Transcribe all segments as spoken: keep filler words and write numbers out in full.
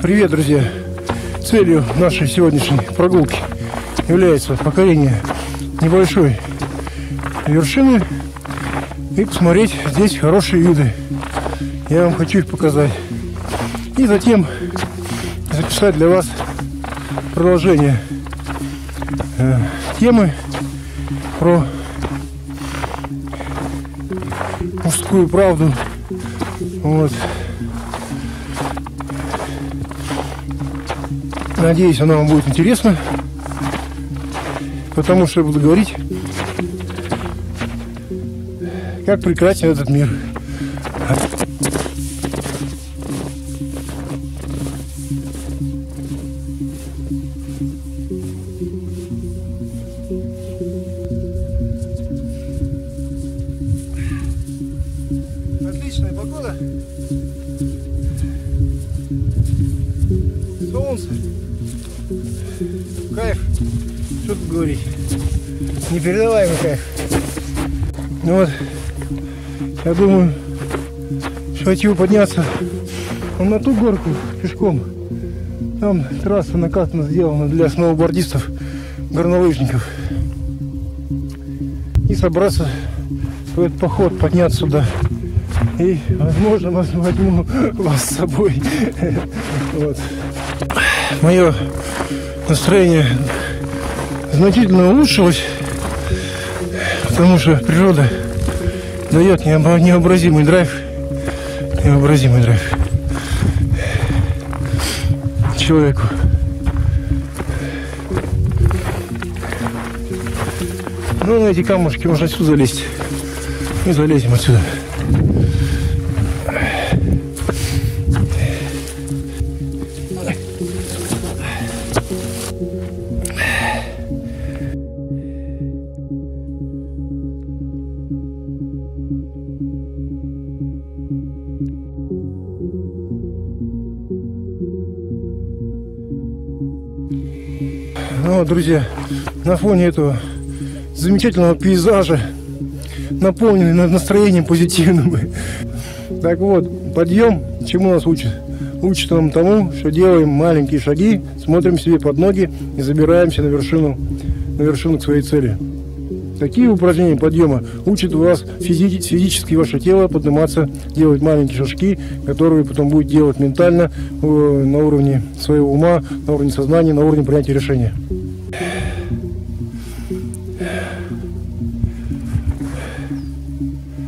Привет, друзья! Целью нашей сегодняшней прогулки является покорение небольшой вершины и посмотреть здесь хорошие виды. Я вам хочу их показать. И затем записать для вас продолжение э, темы про мужскую правду. Вот. Надеюсь, она вам будет интересна, потому что я буду говорить, как прекрасен этот мир. Отличная погода. Солнце. Кайф, что тут говорить, непередаваемый кайф. Ну вот, я думаю, что хочу подняться на ту горку пешком. Там трасса накатана, сделана для сноубордистов, горнолыжников. И собраться в этот поход, подняться сюда. И, возможно, вас возьму вас с собой. Вот. Мое настроение значительно улучшилось, потому что природа дает необразимый драйв, необразимый драйв человеку. Ну, на эти камушки можно отсюда залезть. И залезем отсюда. Thank you. Ну, друзья, на фоне этого замечательного пейзажа, наполненный настроением позитивным. Так вот, подъем чему нас учит? Учит нам тому, что делаем маленькие шаги, смотрим себе под ноги и забираемся на вершину, на вершину к своей цели. Такие упражнения подъема учат вас физи физически ваше тело подниматься, делать маленькие шажки, которые потом будет делать ментально э, на уровне своего ума, на уровне сознания, на уровне принятия решения.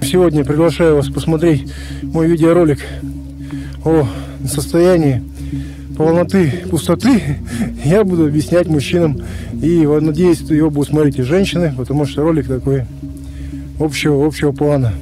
Сегодня приглашаю вас посмотреть мой видеоролик о состоянии полноты, пустоты. Я буду объяснять мужчинам, и надеюсь, что его будут смотреть и женщины, потому что ролик такой общего, общего плана.